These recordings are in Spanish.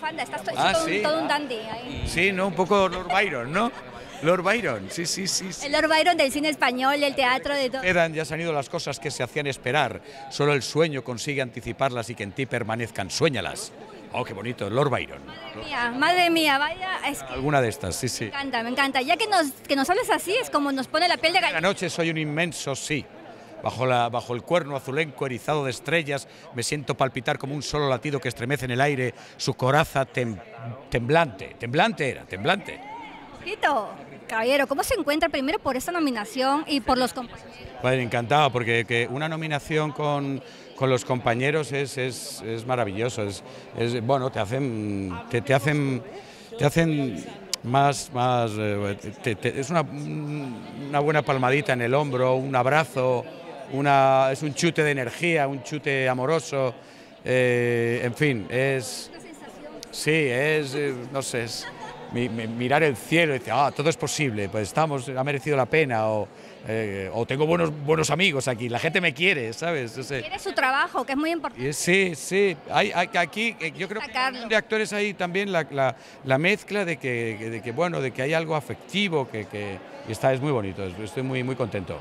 bufanda, estás todo un dandy ahí. Sí, ¿no? Un poco Lord Byron, ¿no? Lord Byron, sí. El Lord Byron del cine español, del teatro, de todo. Ya se han ido las cosas que se hacían esperar. Solo el sueño consigue anticiparlas y que en ti permanezcan. Suéñalas. Oh, qué bonito, Lord Byron. Madre mía, vaya. Es que alguna de estas, sí. Me encanta, me encanta. Ya que nos hables así, es como nos pone la piel de gallina. La noche soy un inmenso sí. Bajo el cuerno azulenco erizado de estrellas, me siento palpitar como un solo latido que estremece en el aire su coraza temblante. Temblante. Quito, caballero, ¿cómo se encuentra primero por esta nominación y por los compañeros? Bueno, encantado, porque una nominación con los compañeros es maravilloso. Bueno, te hacen más, es una buena palmadita en el hombro, un abrazo, es un chute de energía, un chute amoroso, en fin, es mirar el cielo y decir, ah, todo es posible, pues ha merecido la pena, o tengo buenos amigos aquí, la gente me quiere, ¿sabes? Quiere su trabajo, que es muy importante. Sí, aquí yo creo que de actores hay también la mezcla de que hay algo afectivo, es muy bonito, estoy muy contento.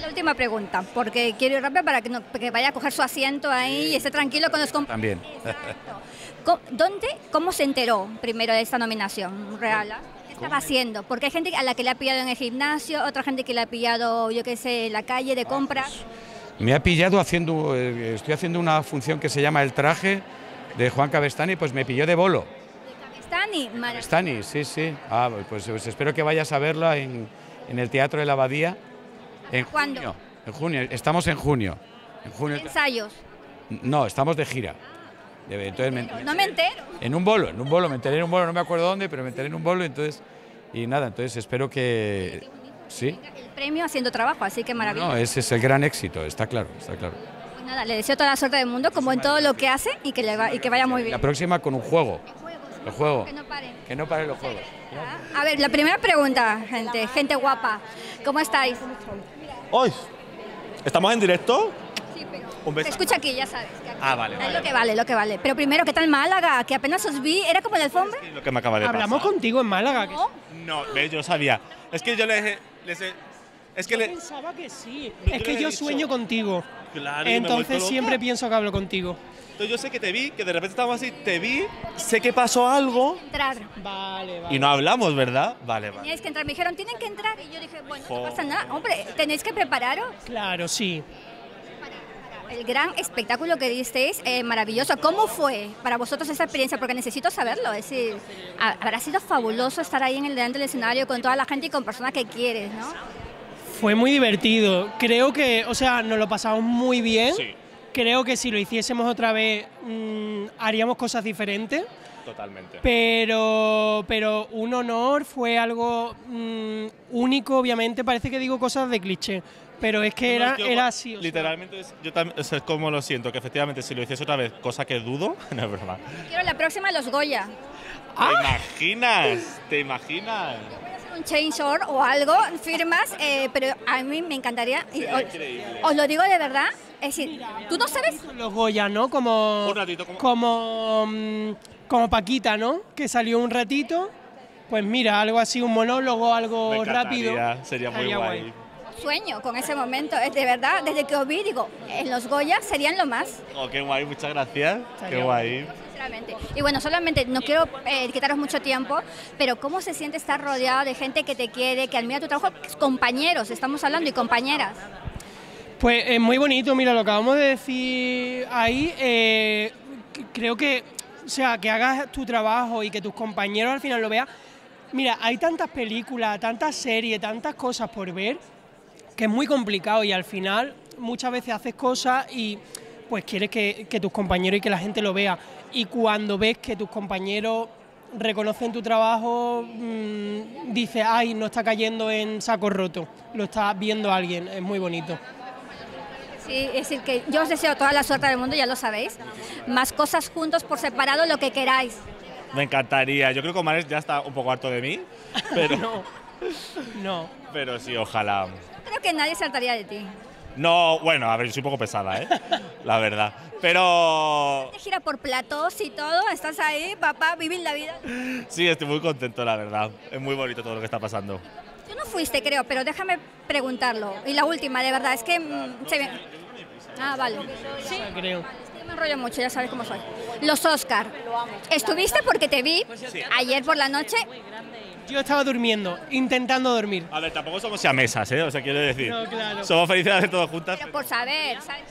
La última pregunta, porque quiero ir rápido para que vaya a coger su asiento ahí y esté tranquilo con los compañeros. También. ¿Cómo se enteró primero de esta nominación real? ¿Qué estaba haciendo? Porque hay gente a la que le ha pillado en el gimnasio, otra gente que le ha pillado, yo qué sé, en la calle de compras. Me ha pillado haciendo, estoy haciendo una función que se llama El Traje de Juan Cabestani, pues me pilló de bolo. ¿De Cabestani? Sí. Ah, pues espero que vayas a verla en el Teatro de la Abadía. ¿Cuándo? En junio, estamos en junio. ¿Ensayos? No, estamos de gira. Entonces me entero. Me enteré en un bolo, no me acuerdo dónde, pero me enteré en un bolo, entonces espero que... ¿Sí? El premio haciendo trabajo, así que maravilloso. No, ese es el gran éxito, está claro. Pues nada, le deseo toda la suerte del mundo, como en todo lo que hace, y que vaya muy bien. La próxima con un juego. Que no paren. Que no paren los juegos. A ver, la primera pregunta, gente guapa. ¿Cómo estáis? Hoy, ¿estamos en directo? Sí, pero se escucha aquí, ya sabes. Que aquí vale. Lo que vale. Pero primero, ¿qué tal Málaga? Que apenas os vi, ¿era como la alfombra? Sí, lo que me acaba de pasar. ¿Hablamos contigo en Málaga? No, yo sabía. Es que yo les pensaba que sí. Es que yo sueño contigo. Claro, entonces siempre pienso que hablo contigo. Entonces yo sé que te vi, que de repente estábamos así, te vi, sé que pasó algo. Vale. Y no hablamos, ¿verdad? Vale. Teníais que entrar, me dijeron, tienen que entrar. Y yo dije, bueno, no pasa nada. Hombre, ¿tenéis que prepararos? Claro, sí. El gran espectáculo que disteis, maravilloso. ¿Cómo fue para vosotros esa experiencia? Porque necesito saberlo. Es decir, habrá sido fabuloso estar ahí delante del escenario con toda la gente y con personas que quieres, ¿no? Fue muy divertido. Creo que, nos lo pasamos muy bien. Sí. Creo que si lo hiciésemos otra vez haríamos cosas diferentes. Totalmente. Pero un honor, fue algo único, obviamente. Parece que digo cosas de cliché, pero es que era así. Literalmente, yo también, es como lo siento, que efectivamente si lo hiciese otra vez, cosa que dudo, no es verdad. Quiero la próxima los Goya. ¿Te imaginas? Un change.org o algo, firmas, pero a mí me encantaría. Os lo digo de verdad, es decir, tú no sabes. Los Goya, ¿no? Como, un ratito, como Paquita, ¿no? Que salió un ratito, pues mira, algo así, un monólogo, algo rápido. Sería muy guay. Sueño con ese momento, es de verdad, desde que os vi, digo, en los Goya serían lo más. Oh, qué guay, muchas gracias, qué guay. Y bueno, solamente no quiero quitaros mucho tiempo, pero ¿cómo se siente estar rodeado de gente que te quiere, que admira tu trabajo? Compañeros, estamos hablando, y compañeras. Pues es muy bonito, mira, lo acabamos de decir ahí. Creo que, que hagas tu trabajo y que tus compañeros al final lo vean. Mira, hay tantas películas, tantas series, tantas cosas por ver, que es muy complicado y al final muchas veces haces cosas y pues quieres que tus compañeros y que la gente lo vea. Y cuando ves que tus compañeros reconocen tu trabajo, dices, ay, no está cayendo en saco roto, lo está viendo alguien, es muy bonito. Sí, es decir, que yo os deseo toda la suerte del mundo, ya lo sabéis, más cosas juntos, por separado, lo que queráis. Me encantaría, yo creo que Omar ya está un poco harto de mí, pero... no, pero sí, ojalá. Creo que nadie se hartaría de ti. No, bueno, a ver, soy un poco pesada, ¿eh? La verdad. Pero... ¿Te gira por platos y todo? ¿Estás ahí, papá, vivir la vida? Sí, estoy muy contento, la verdad. Es muy bonito todo lo que está pasando. Tú no fuiste, creo, pero déjame preguntarlo. Y la última, de verdad, es que... Ah, vale. Sí, creo. Me enrollo mucho, ya sabes cómo soy. Los Oscar. ¿Estuviste? Porque te vi ayer por la noche. Yo estaba durmiendo, intentando dormir. A ver, tampoco somos siamesas, ¿eh? O sea, quiero decir, no, claro. Somos felices de todos juntas. Pero por saber, ¿sabes?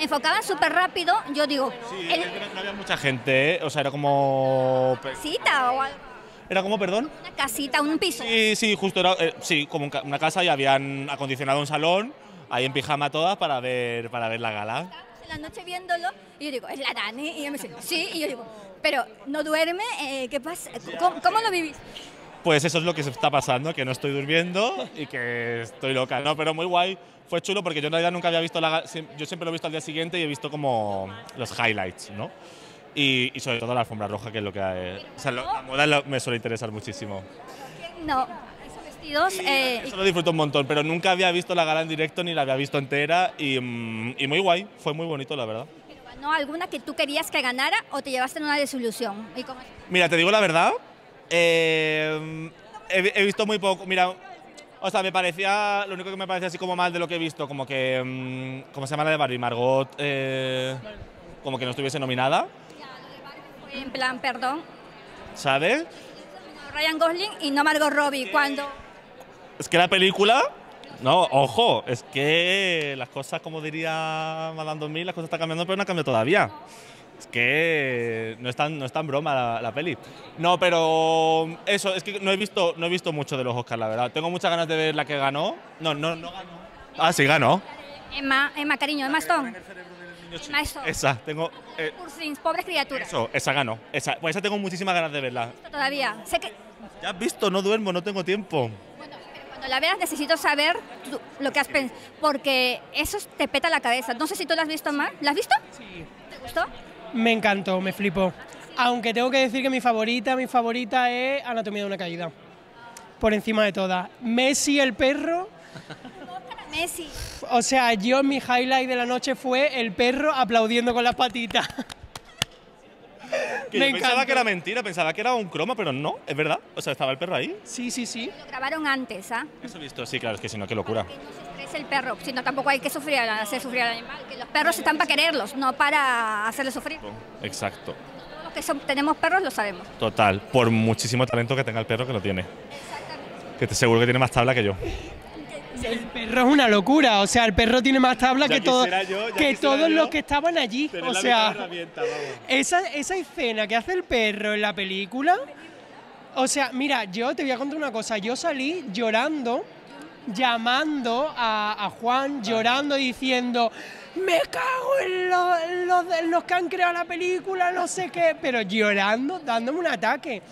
Enfocaban súper rápido, yo digo... Sí, no había mucha gente, ¿eh? O sea, era como... ¿Casita o algo? ¿Era como, perdón? Una casita, un piso. Sí, justo, era, sí, como una casa y habían acondicionado un salón, ahí en pijama todas para ver la gala. En la noche viéndolo, y yo digo, es la Dani, y ella me dice, sí, y yo digo, pero no duerme, ¿qué pasa? ¿Cómo lo vivís? Pues eso es lo que se está pasando, que no estoy durmiendo y que estoy loca, ¿no? Pero muy guay, fue chulo porque yo en realidad nunca había visto la gala, yo siempre lo he visto al día siguiente y he visto como los highlights, ¿no? Y sobre todo la alfombra roja, que es lo que... O sea, la moda me suele interesar muchísimo. No. Eso lo disfruto un montón, pero nunca había visto la gala en directo ni la había visto entera y muy guay, fue muy bonito, la verdad. Pero, ¿no? ¿Alguna que tú querías que ganara o te llevaste en una desilusión? ¿Y cómo? Mira, te digo la verdad, he visto muy poco, mira, o sea, me parecía, lo único que me parecía así como mal de lo que he visto, como que, ¿cómo se llama la de Barbie? Margot, como que no estuviese nominada. Ya, lo de Barbie fue en plan, perdón. ¿Sabes? Ryan Gosling y no Margot Robbie, cuando... Es que la película, no, ojo, es que las cosas, como diría Madame 2000, las cosas están cambiando, pero no han cambiado todavía. Es que no es tan broma la peli. No, pero eso, es que no he visto mucho de los Oscars, la verdad. Tengo muchas ganas de ver la que ganó. No ganó. Ah, sí, ganó. Emma, cariño, Emma Stone. Emma Stone. Esa, tengo... Pobres criaturas. Eso, esa ganó. Esa, pues esa tengo muchísimas ganas de verla. Todavía. Sé que... Ya has visto, no duermo, no tengo tiempo. Cuando la veas necesito saber lo que has pensado, porque eso te peta la cabeza. No sé si tú la has visto más. ¿La has visto? Sí. ¿Te gustó? Me encantó, me flipó. Aunque tengo que decir que mi favorita es Anatomía de una caída. Por encima de todas. Messi, el perro. Messi. O sea, yo mi highlight de la noche fue el perro aplaudiendo con las patitas. Que yo pensaba que era mentira, pensaba que era un croma, pero no, es verdad. O sea, estaba el perro ahí. Sí. Lo grabaron antes, ¿ah? Eso he visto, sí, claro, es que si no, qué locura. Que no se estrese el perro, sino tampoco hay que hacer sufrir al animal. Que los perros están para quererlos, no para hacerles sufrir. Exacto. Todos los que tenemos perros lo sabemos. Total, por muchísimo talento que tenga el perro, que lo tiene. Exactamente. Que te seguro que tiene más tabla que yo. El perro es una locura, o sea, el perro tiene más tabla que todos los que estaban allí. O sea, esa escena que hace el perro en la película, o sea, mira, yo te voy a contar una cosa, yo salí llorando, llamando a Juan, llorando, diciendo, me cago en los que han creado la película, no sé qué, pero llorando, dándome un ataque.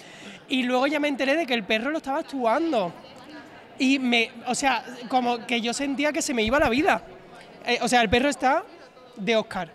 Y luego ya me enteré de que el perro lo estaba actuando. Y o sea, como que yo sentía que se me iba la vida. O sea, el perro está de Oscar.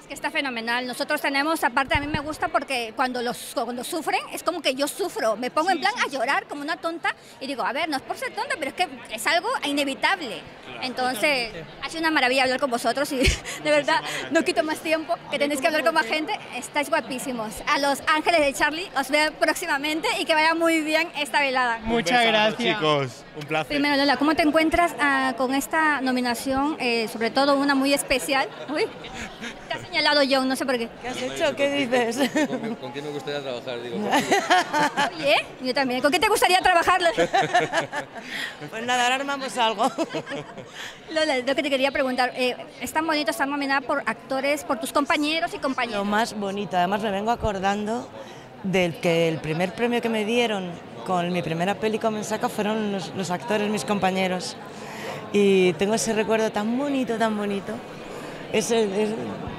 Es que está fenomenal. Nosotros tenemos, aparte a mí me gusta porque cuando sufren es como que yo sufro. Me pongo en plan a llorar como una tonta y digo, a ver, no es por ser tonta, pero es que es algo inevitable. Claro. Entonces, ha sido una maravilla hablar con vosotros y de verdad no quito más tiempo, que tenéis que hablar con más gente. Estáis guapísimos. A los ángeles de Charlie os veo próximamente y que vaya muy bien esta velada. Muchas gracias, chicos. Un placer. Primero, Lola, ¿cómo te encuentras con esta nominación? Sobre todo una muy especial. Uy, te has señalado John, no sé por qué. ¿Qué has hecho? ¿Qué dices? ¿Con quién me gustaría trabajar? Digo, oye, yo también. ¿Con qué te gustaría trabajar? Pues nada, ahora armamos algo. Lola, lo que te quería preguntar, es tan bonito estar nominada por actores, por tus compañeros y compañeras. Lo más bonito, además me vengo acordando del que el primer premio que me dieron con mi primera peli con Mensaca fueron los actores, mis compañeros. Y tengo ese recuerdo tan bonito, tan bonito. Es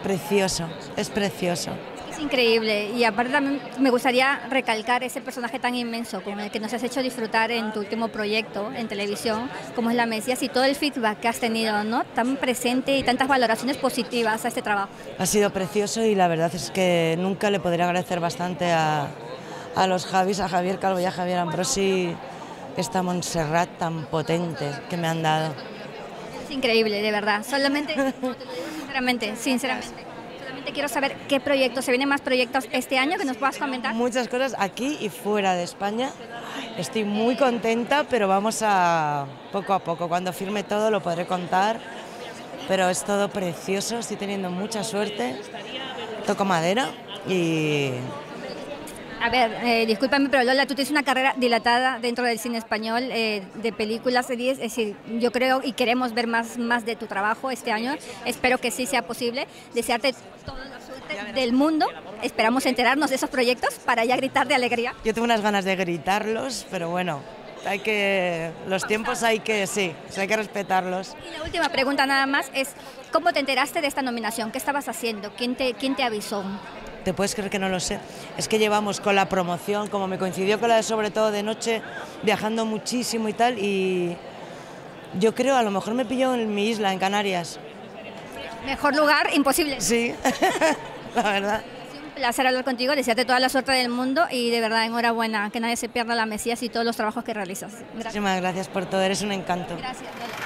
precioso, es precioso. Es increíble y aparte también me gustaría recalcar ese personaje tan inmenso con el que nos has hecho disfrutar en tu último proyecto en televisión, como es la Mesías, y todo el feedback que has tenido, ¿no? Tan presente y tantas valoraciones positivas a este trabajo. Ha sido precioso y la verdad es que nunca le podría agradecer bastante a los Javis, a Javier Calvo y a Javier Ambrosi esta Montserrat tan potente que me han dado. Es increíble, de verdad. Solamente, no, te lo digo sinceramente. Solamente quiero saber qué proyectos, ¿se vienen más proyectos este año que nos puedas comentar? Muchas cosas aquí y fuera de España. Estoy muy contenta, pero vamos a poco a poco. Cuando firme todo lo podré contar, pero es todo precioso, estoy teniendo mucha suerte. Toco madera y... A ver, discúlpame, pero Lola, tú tienes una carrera dilatada dentro del cine español, de películas, series, es decir, yo creo y queremos ver más de tu trabajo este año, espero que sí sea posible, desearte toda la suerte del mundo, esperamos enterarnos de esos proyectos para ya gritar de alegría. Yo tengo unas ganas de gritarlos, pero bueno, hay que, los tiempos hay que, sí, hay que respetarlos. Y la última pregunta nada más es, ¿cómo te enteraste de esta nominación? ¿Qué estabas haciendo? ¿Quién te avisó? ¿Te puedes creer que no lo sé? Es que llevamos con la promoción, como me coincidió con la de Sobre Todo de Noche, viajando muchísimo y tal, y yo creo, a lo mejor me pilló en mi isla, en Canarias. Mejor lugar, imposible. Sí, la verdad. Un placer hablar contigo, desearte toda la suerte del mundo y de verdad, enhorabuena, que nadie se pierda la Mesías y todos los trabajos que realizas. Gracias. Muchísimas gracias por todo, eres un encanto. Gracias.